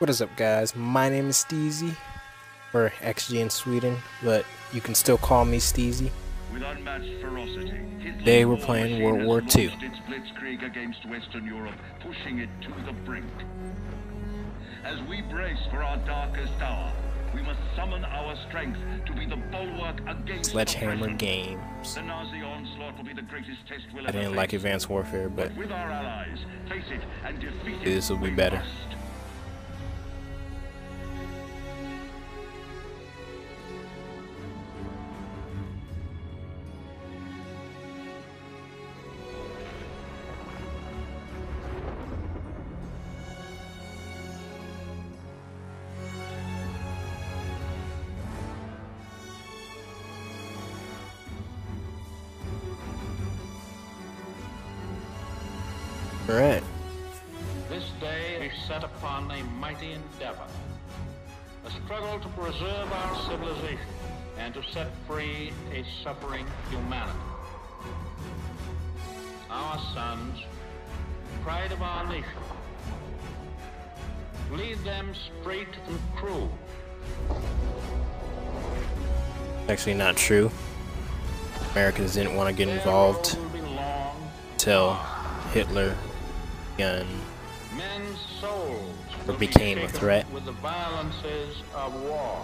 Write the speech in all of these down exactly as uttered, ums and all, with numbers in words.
What is up, guys? My name is Steezy, or X G in Sweden, but you can still call me Steezy. With unmatched ferocity, today we're playing World War Two. Its blitzkrieg against Western Europe, pushing it to the brink. As we brace for our darkest hour, we must summon our strength to be the bulwark against Sledgehammer the games. The Nazi onslaught will be the greatest test we'll I didn't like advanced warfare, but, but with our allies, face it and defeat it. This will be better. Must. Right. This day is set upon a mighty endeavor, a struggle to preserve our civilization and to set free a suffering humanity. Our sons, pride of our nation, lead them straight and true. Actually, not true. Americans didn't want to get involved till Hitler. Men's souls or became a threat with the violences of war.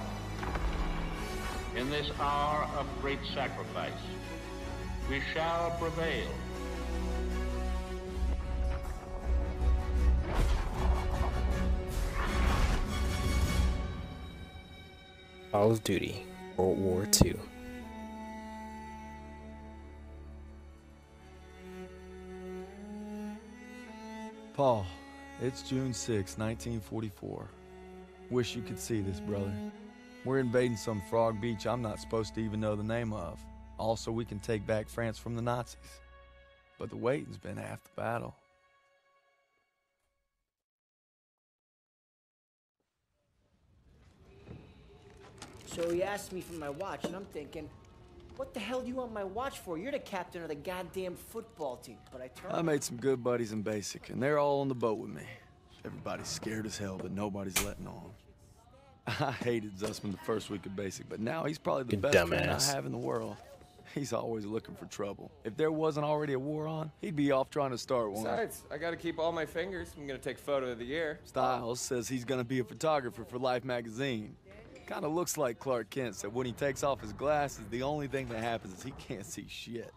In this hour of great sacrifice, we shall prevail. Call of Duty, World War Two. Paul, it's June sixth, nineteen forty-four. Wish you could see this, brother. We're invading some frog beach I'm not supposed to even know the name of. Also, we can take back France from the Nazis. But the waiting's been half the battle. So he asked me for my watch, and I'm thinking, what the hell do you want my watch for? You're the captain of the goddamn football team. But I turned. I made some good buddies in basic, and they're all on the boat with me. Everybody's scared as hell, but nobody's letting on. I hated Zussman the first week of basic, but now he's probably the best man I have in the world. He's always looking for trouble. If there wasn't already a war on, he'd be off trying to start one. Besides, I gotta keep all my fingers. I'm gonna take photo of the year. Styles says he's gonna be a photographer for Life magazine. Kind of looks like Clark Kent, so when he takes off his glasses, the only thing that happens is he can't see shit.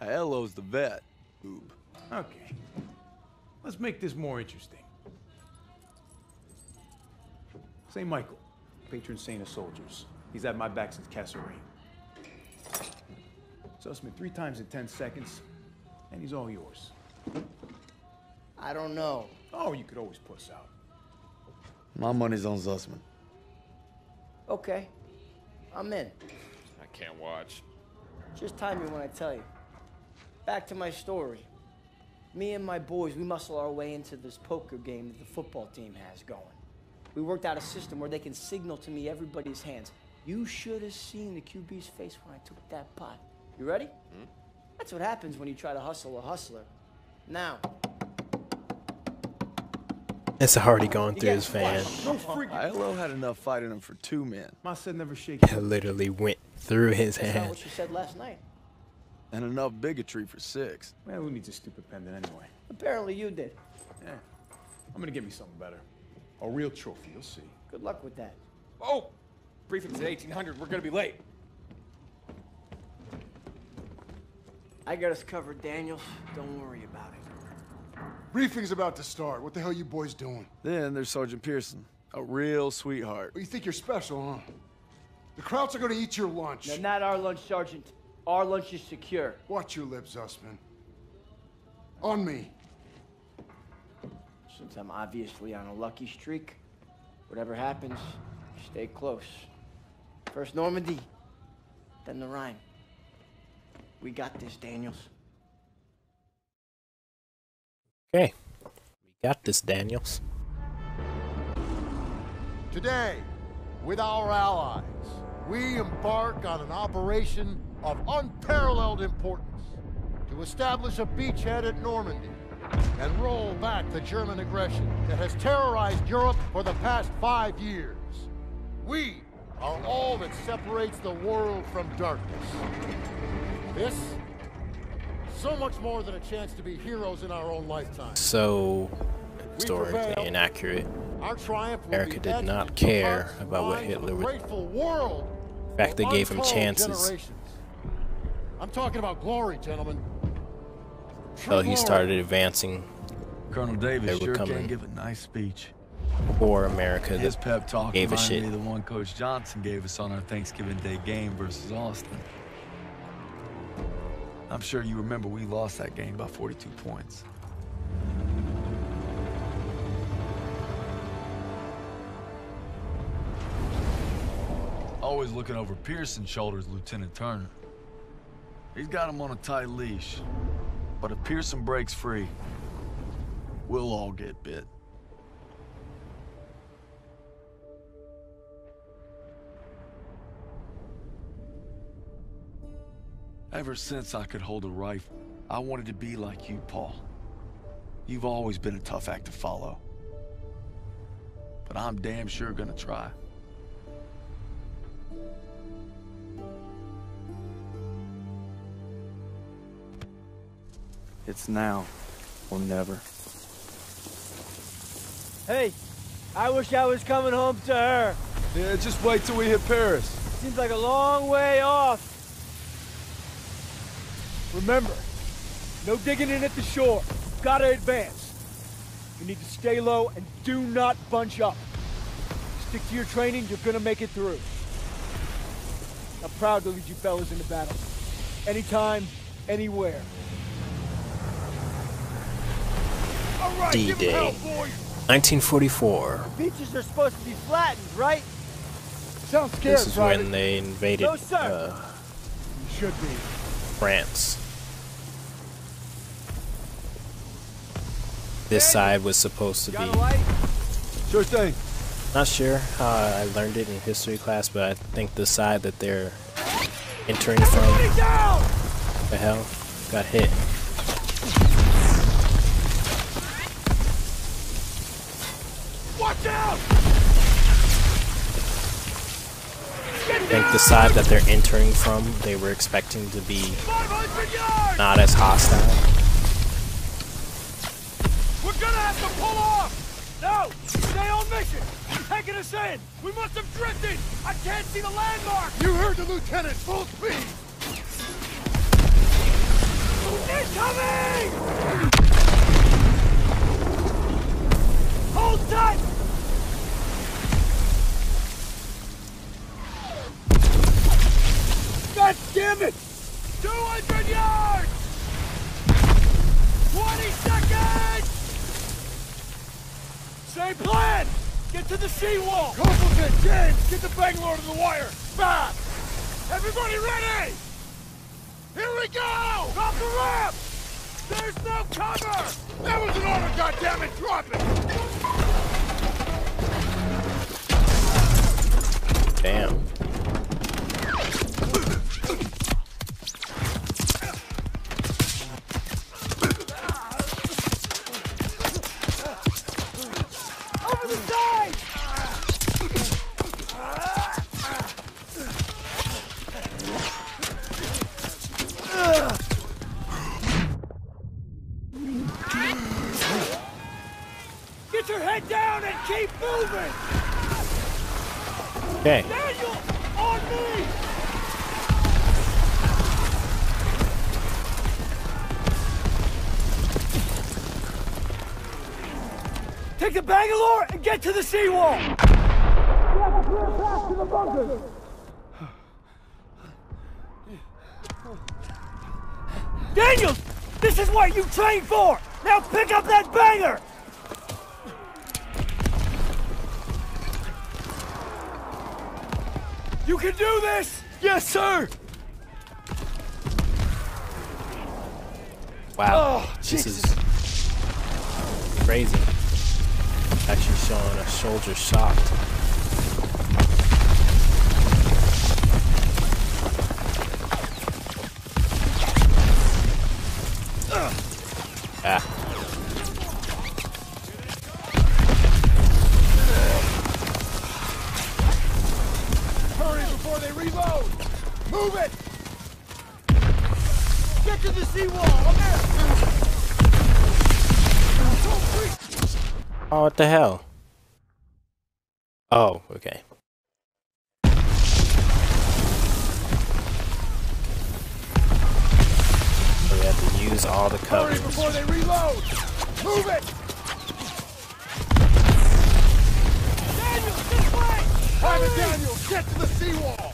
Hello's the vet. Oob. Okay. Let's make this more interesting. Saint Michael, patron saint of soldiers. He's had my back since Kasserine. Sussman three times in ten seconds, and he's all yours. I don't know. Oh, you could always puss out. My money's on Zussman. Okay, I'm in. I can't watch. Just time me when I tell you. Back to my story. Me and my boys, we muscle our way into this poker game that the football team has going. We worked out a system where they can signal to me everybody's hands. You should have seen the Q B's face when I took that pot. You ready? Hmm? That's what happens when you try to hustle a hustler. Now. It's already gone through his fan. I L O had enough fighting him for two men. My son never shake. It literally went through his hand. That's not what you said last night. And enough bigotry for six. Man, who needs a stupid pendant anyway? Apparently you did. Yeah. I'm gonna give me something better. A real trophy, you'll see. Good luck with that. Oh! Briefing's at eighteen hundred. We're gonna be late. I got us covered, Daniels. Don't worry about it. Briefing's about to start. What the hell are you boys doing? Then there's Sergeant Pearson, a real sweetheart. Well, you think you're special, huh? The Krauts are gonna eat your lunch. No, not our lunch, Sergeant. Our lunch is secure. Watch your lips, Zussman. On me. Since I'm obviously on a lucky streak, whatever happens, stay close. First Normandy, then the Rhine. We got this, Daniels. Okay, we got this, Daniels. Today, with our allies, we embark on an operation of unparalleled importance to establish a beachhead at Normandy and roll back the German aggression that has terrorized Europe for the past five years. We are all that separates the world from darkness. This, so much more than a chance to be heroes in our own lifetime. So historically inaccurate. Our triumph America did not care about what Hitler would do. In fact, they gave him chances. I'm talking about glory, gentlemen. So he started advancing. Colonel Davis sure can give a nice speech. For America, his pep talk gave a shit. The one Coach Johnson gave us on our Thanksgiving Day game versus Austin. I'm sure you remember we lost that game by forty-two points. Always looking over Pearson's shoulders, Lieutenant Turner. He's got him on a tight leash. But if Pearson breaks free, we'll all get bit. Ever since I could hold a rifle, I wanted to be like you, Paul. You've always been a tough act to follow. But I'm damn sure gonna try. It's now or never. Hey, I wish I was coming home to her. Yeah, just wait till we hit Paris. Seems like a long way off. Remember, no digging in at the shore. Gotta advance. You need to stay low and do not bunch up. Stick to your training, you're gonna make it through. I'm proud to lead you fellas into battle. Anytime, anywhere. Right, D-Day, nineteen forty-four. The beaches are supposed to be flattened, right? Sounds scary, this is Robert. When they invaded no, uh, should be. France. This hey, side was supposed to be. Sure thing. Not sure how I learned it in history class, but I think the side that they're entering Everybody from, down! the hell, got hit. Watch out! I think the side that they're entering from, they were expecting to be not as hostile. We're gonna have to pull off! No! Stay on mission! You're taking us in! We must have drifted! I can't see the landmark! You heard the lieutenant! Full speed! Incoming! Hold tight! God damn it! two hundred yards! twenty seconds! Same plan! Get to the seawall! Copeland, James, get the Bangalore to the wire! Fast! Everybody ready! Here we go! Off the ramp! There's no cover! That was an order, goddammit! Drop it! Damn. Okay. Daniel, on me! Take the Bangalore and get to the seawall! We have a clear path to the bunker! Daniel! This is what you trained for! Now pick up that banger! You can do this! Yes, sir! Wow, oh, this Jesus. is crazy. Actually showing a soldier shocked. Ah. Get to the seawall! Oh, what the hell? Oh, okay. So we have to use all the cover before they reload. Move it! Daniel, this way! Private Daniel, get to the seawall!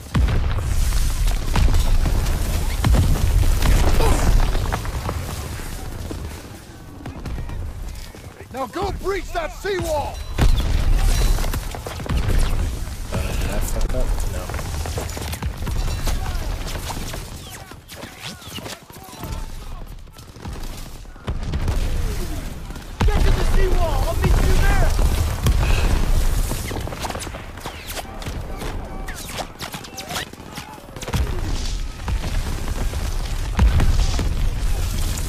Now go breach that seawall! Uh, did I fuck up? No. Get to the seawall! I'll meet you there!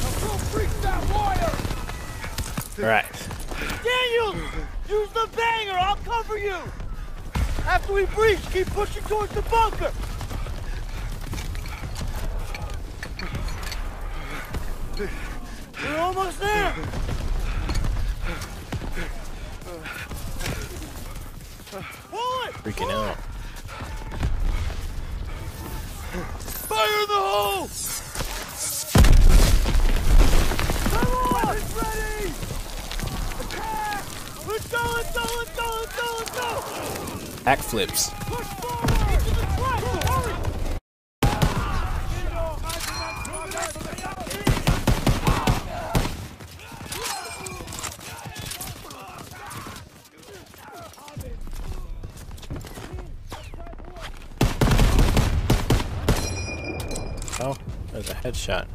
Now go breach that wire! All right. Use the banger! I'll cover you! After we breach, keep pushing towards the bunker! We're almost there! Pull it! Freaking Pull out. It. Fire in the hole! Let's go, let's go, let's go, let's go, let's go! Backflips. Push forward! Get to the front! Hurry! Oh, there's a headshot.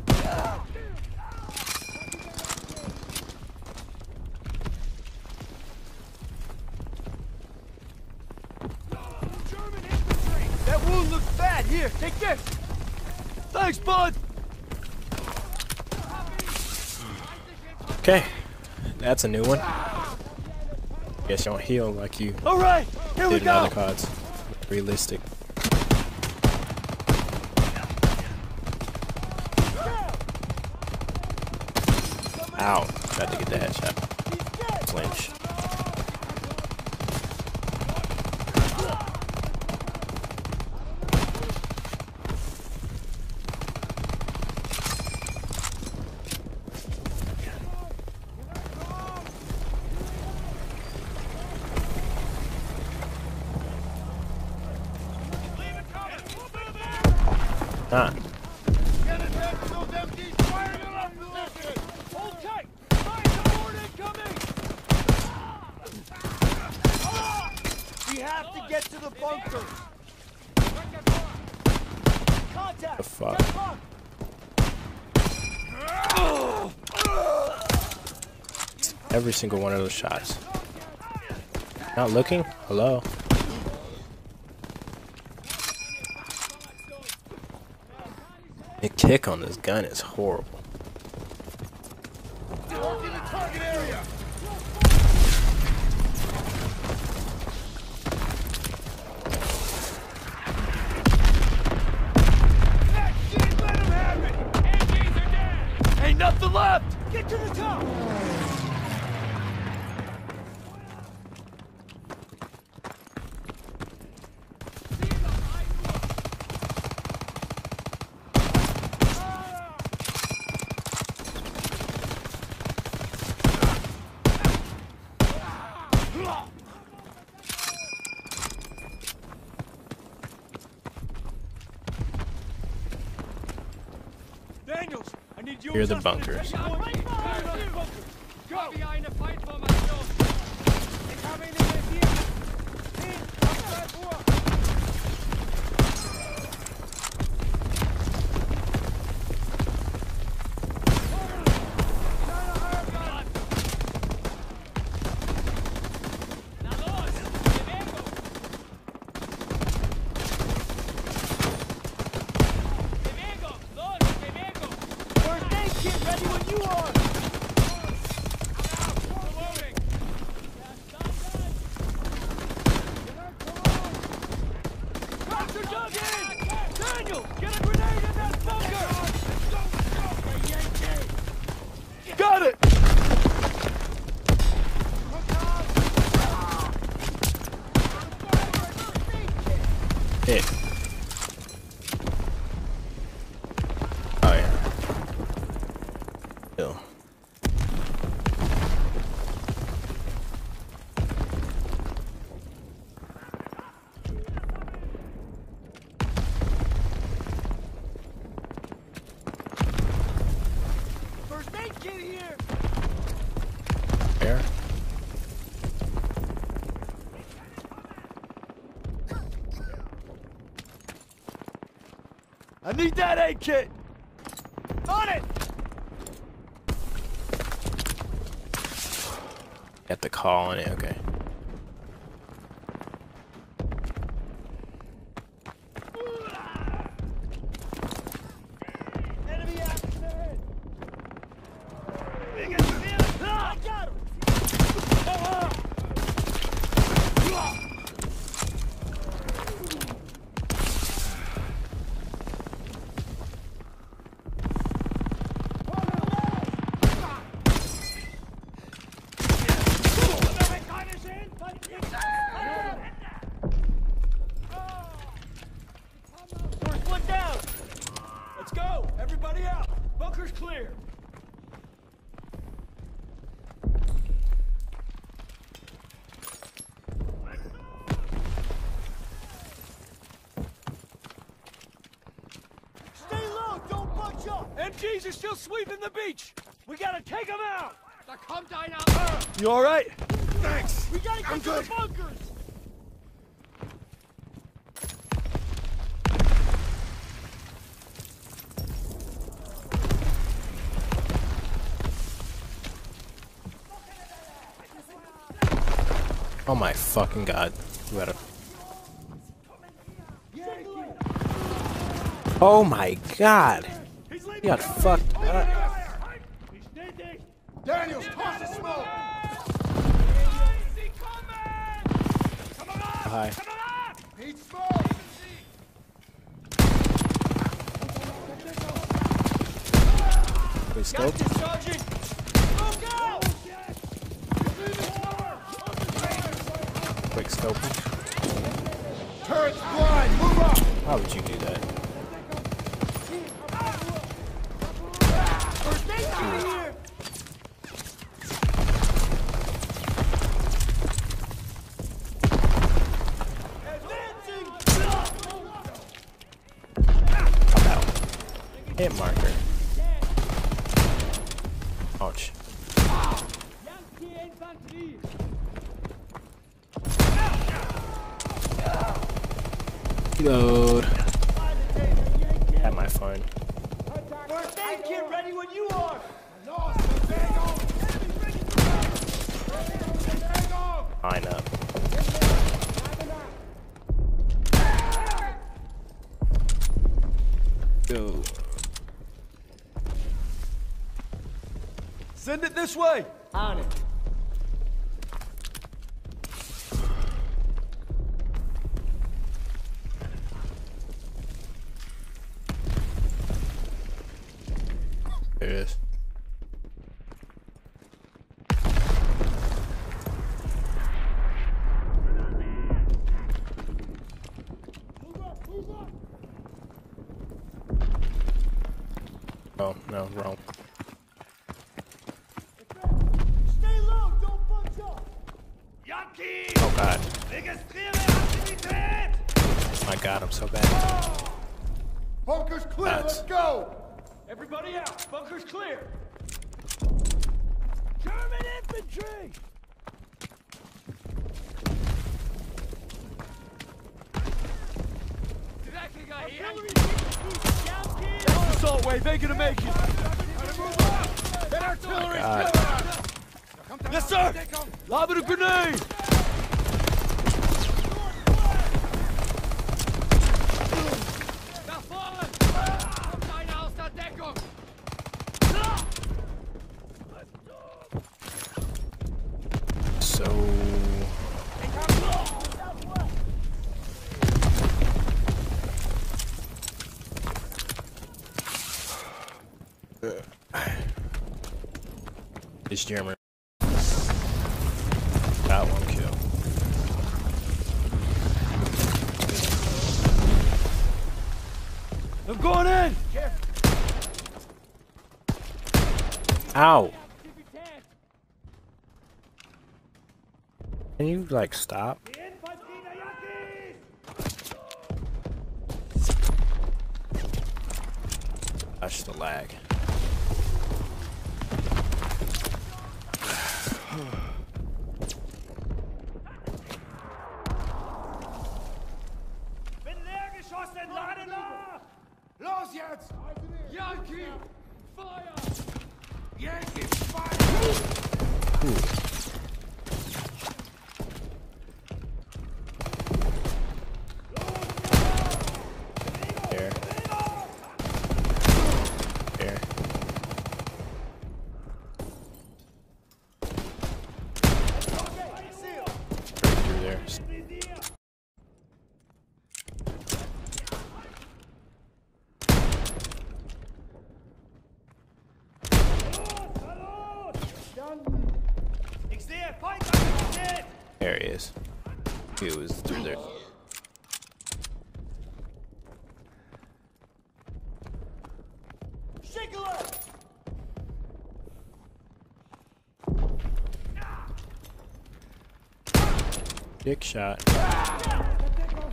Here, take this! Thanks, bud! Okay, that's a new one. Guess you don't heal like you Alright, here we go! Cards. Realistic. Ow, tried to get the headshot. Flinch. Huh. Get it back to those M Gs! Fire in your own position! Hold tight! Find the board incoming! We have to get to the bunker! Contact! The fuck? Every single one of those shots. Not looking? Hello? The kick on this gun is horrible. Target in the target area. That shit, let him have it. M Gs are dead. Ain't nothing left. Get to the top. Here are the bunkers. Daniel, get a grenade in that bunker! Yo. Need that aid kit! On it! Got the call on it, okay. Enemy action ahead! I got him! M Gs are still sweeping the beach! We gotta take them out! You alright? Thanks! We gotta get to the bunkers! Oh my fucking god. You gotta... Oh my god! He got fucked up. Daniels, toss the smoke! Hi. Need smoke! Please scope. Quick scope. Turret's blind! Move up! How would you do that? Hit marker. Ouch. Load. At my phone. Birthday kid ready when you are. I know. Go. Send it this way! On it. There it is. Oh, no, wrong. Oh god. My god, I'm so bad. Bunker's clear, let's go! Everybody out, bunker's clear! German infantry! Assault wave, they gonna make it! That artillery's killer! Yes, sir! Lob it a grenade! So... It's jammer. I'm going in! Careful. Ow! Can you, like, stop? Gosh, the lag. There he is. He was through there. Dick shot.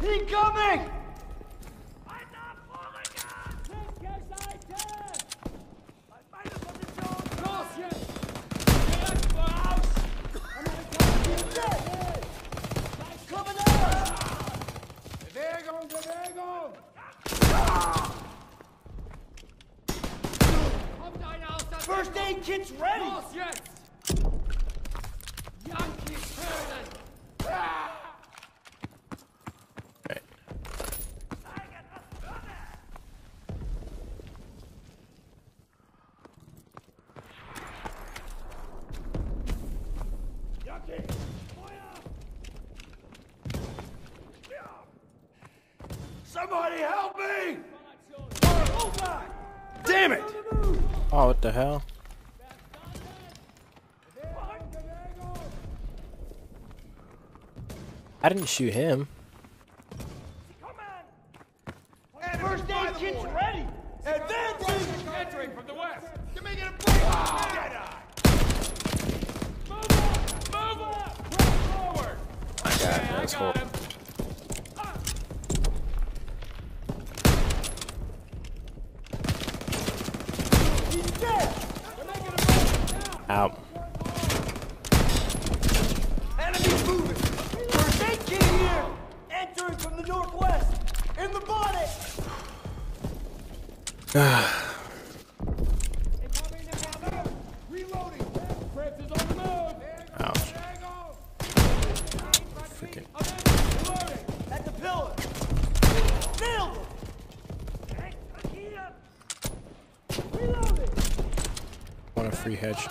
Incoming! First aid kit's ready! Los, yes. Yankee ah. Right. Somebody help me! Damn it! Oh, what the hell? I didn't shoot him. First aid kit's ready! Advancing! Entering from the west! You're making a break! Move up! Move up! Roll forward! I got him. That's cool. Out. Enemy moving. First aid kit here. Entering from the northwest. In the body. Reloading. France is on the move. Ouch. Freaking. At the pillar. Nailed him. Reloading. Want a free hedge?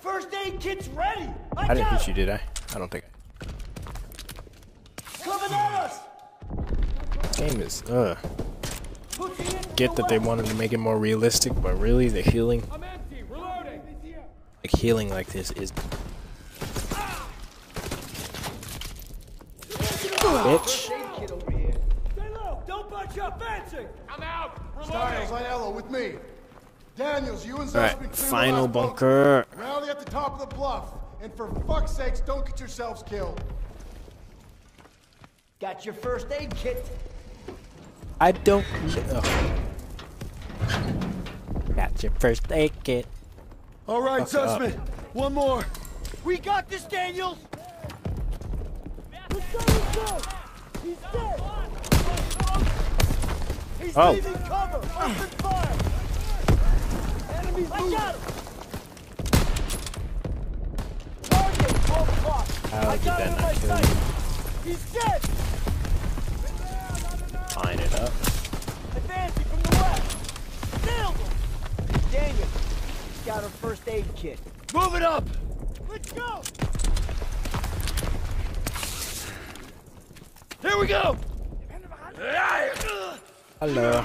First aid kit's ready! I, I didn't hit you, did I? I don't think I... Coming at us! Game is, ugh. Get that they wanted to make it more realistic, but really, the healing... I'm empty. Reloading. Like, healing like this is... Ah. Bitch! Stay low! Don't bunch up fencing! I'm out! Starting Zainello with me! Daniels, you and Zussman, final bunker. Rally at the top of the bluff, and for fuck's sakes, don't get yourselves killed. Got your first aid kit. I don't. Oh. Got your first aid kit. All right, Zussman, one more. We got this, Daniels. Let's go, let's go. He's dead. He's oh. leaving cover. Open fire. Watch out! Target, all clock. I got him in my sight. He's dead. Line it up. Advancing from the west. Nailed him. Daniel, he's got her first aid kit. Move it up. Let's go. Here we go. Hello.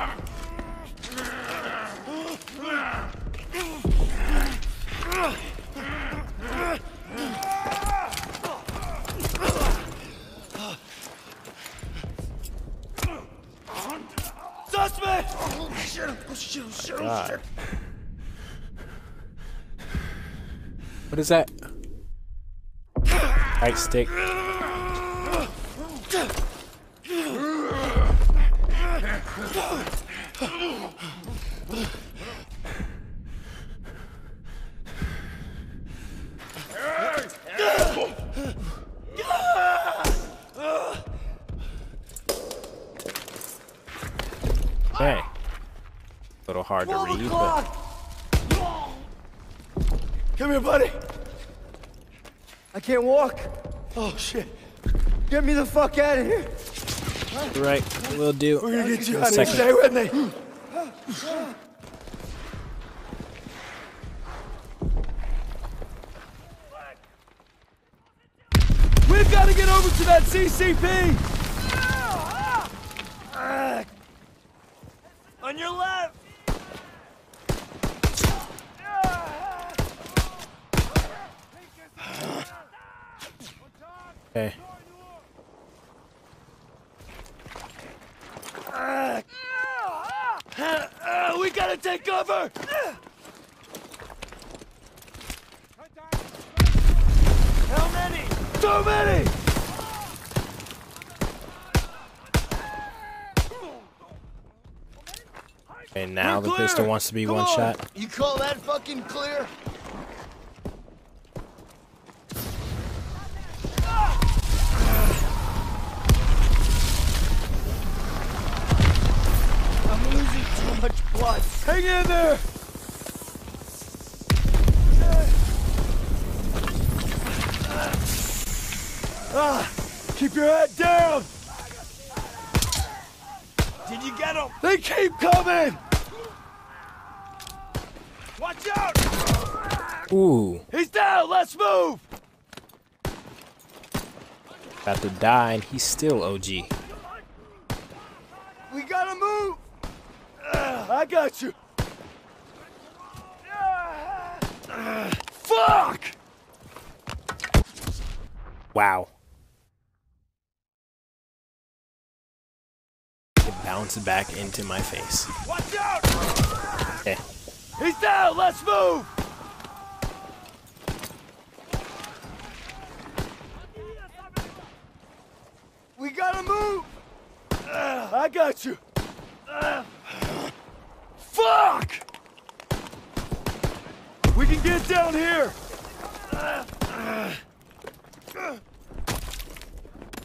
Zussman! Oh shit! Oh shit! Oh shit! Oh shit! What is that? Right stick. Okay. A little hard to read, but... Come here, buddy. I can't walk. Oh shit. Get me the fuck out of here. Right, we'll do. We're gonna get you out of here. Stay with me. We've got to get over to that C C P. Uh, on your left. Okay. Uh, uh, uh, we gotta take cover. How many? Too many. Okay, now the pistol wants to be one shot. You call that fucking clear? Hang in there! Ah, keep your head down! Did you get them? They keep coming! Watch out! Ooh. He's down! Let's move! About to die and he's still O G. We gotta move! I got you. Uh, fuck! Wow. It bounced back into my face. Watch out! Okay. He's down. Let's move. We gotta move. Uh, I got you. Uh, Fuck! We can get down here! Uh, uh, uh,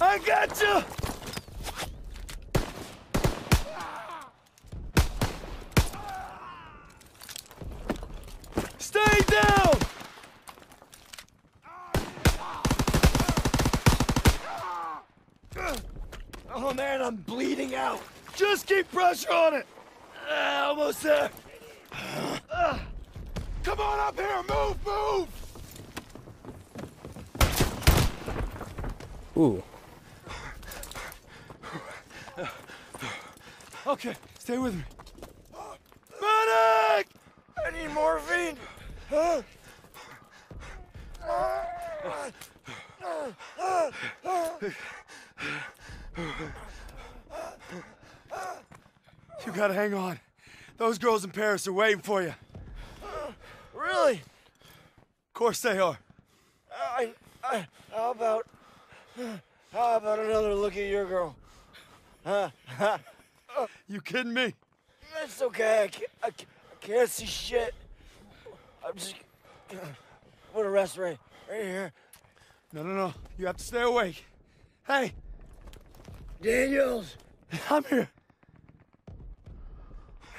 I gotcha! Stay down! Oh man, I'm bleeding out! Just keep pressure on it! Uh, almost there. Uh, come on up here, move, move. Ooh. Okay, stay with me. Medic! I need morphine. Uh, uh, uh, uh, uh. You gotta hang on. Those girls in Paris are waiting for you. Uh, really? Of course they are. I, I, how about, how about another look at your girl? Huh? You kidding me? That's okay. I can't, I, I can't see shit. I'm just gonna rest right, right here. No, no, no. You have to stay awake. Hey, Daniels, I'm here.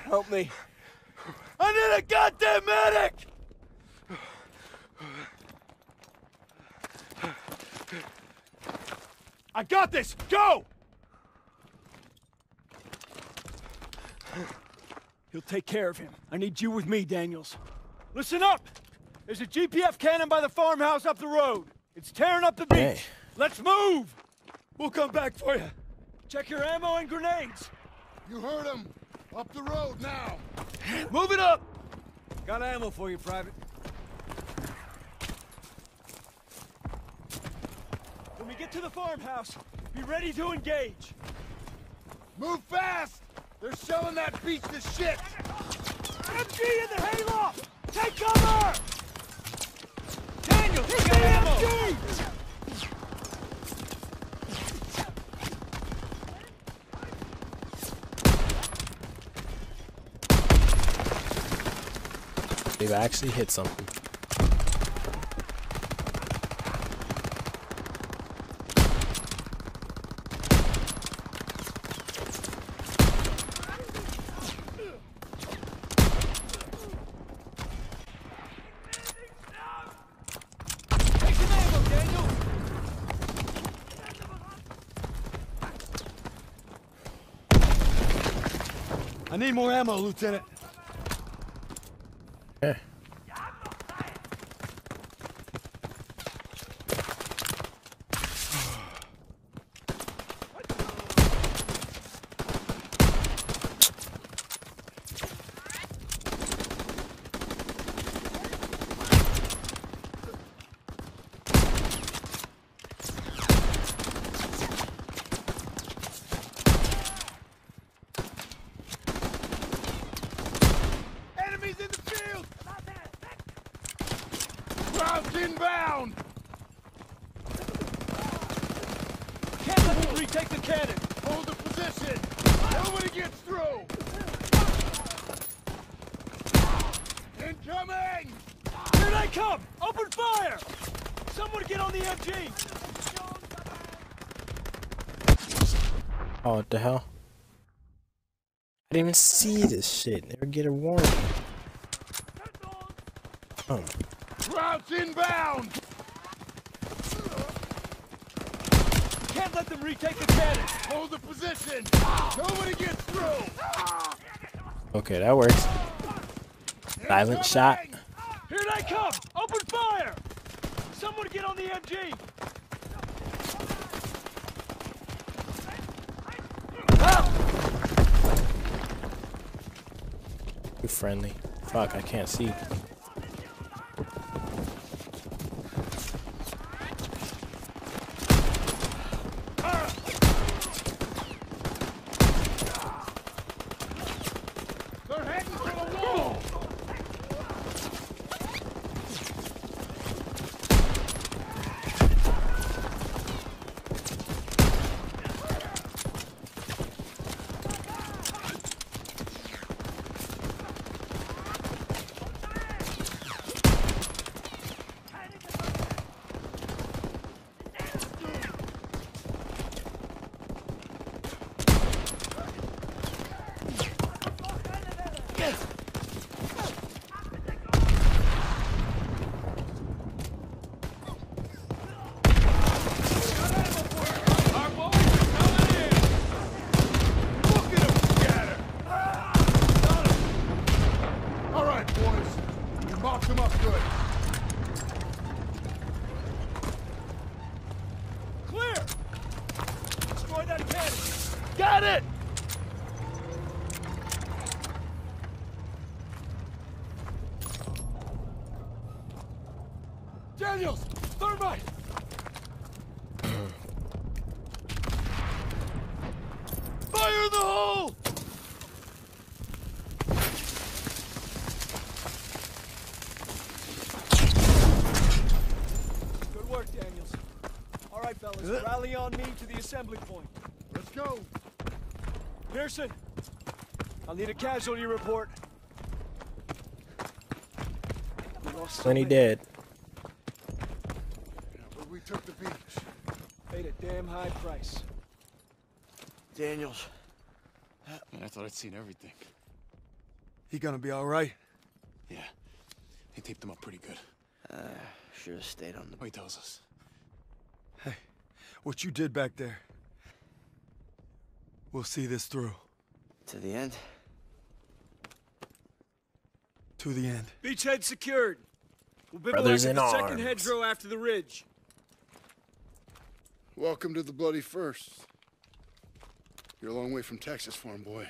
Help me. I need a goddamn medic! I got this! Go! He'll take care of him. I need you with me, Daniels. Listen up! There's a G P F cannon by the farmhouse up the road. It's tearing up the beach. Hey. Let's move! We'll come back for you. Check your ammo and grenades. You heard him. Up the road now! Move it up! Got ammo for you, Private. When we get to the farmhouse, be ready to engage. Move fast! They're shelling that beach to shit! M G in the hayloft! Take cover! Daniel, take M G! They've actually hit something. I need more ammo, Lieutenant. Yeah. Inbound! Cannon infantry, take the cannon! Hold the position! Nobody gets through! Incoming! Here they come! Open fire! Someone get on the M G! Oh, what the hell? I didn't even see this shit. Never get a warning. Oh. Krauts inbound! Can't let them retake the cannon! Hold the position! Nobody gets through! Okay, that works. Silent shot. Here they come! Open fire! Someone get on the M G! Too friendly. Fuck, I can't see. Daniels! Thermite! Fire in the hole! Good work, Daniels. All right, fellas, rally on me to the assembly point. Let's go. Pearson, I'll need a casualty report. Plenty dead. We took the beach. Paid a damn high price. Daniels. Man, I thought I'd seen everything. He gonna be all right? Yeah. They taped him up pretty good. Uh, should have stayed on the... Wait, tells us. Hey, what you did back there. We'll see this through. To the end? To the end. Beachhead secured. We'll bivouac at the second hedgerow after the ridge. Welcome to the bloody first. You're a long way from Texas, farm boy.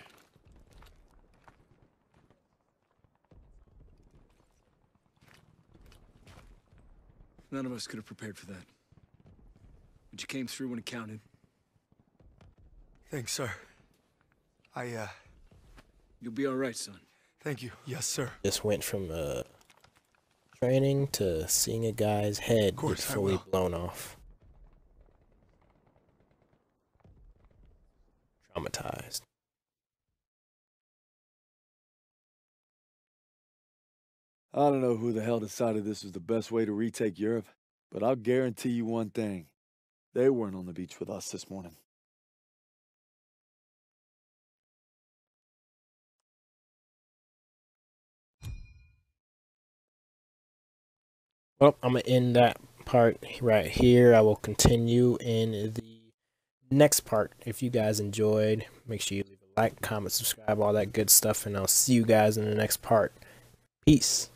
None of us could have prepared for that. But you came through when it counted. Thanks, sir. I, uh, You'll be all right, son. Thank you. Yes, sir. This went from uh, training to seeing a guy's head get fully blown off. Traumatized. I don't know who the hell decided this was the best way to retake Europe, but I'll guarantee you one thing. They weren't on the beach with us this morning. Well, I'm going to end that part right here. I will continue in the next part. If you guys enjoyed, make sure you leave a like, comment, subscribe, all that good stuff, and I'll see you guys in the next part. Peace.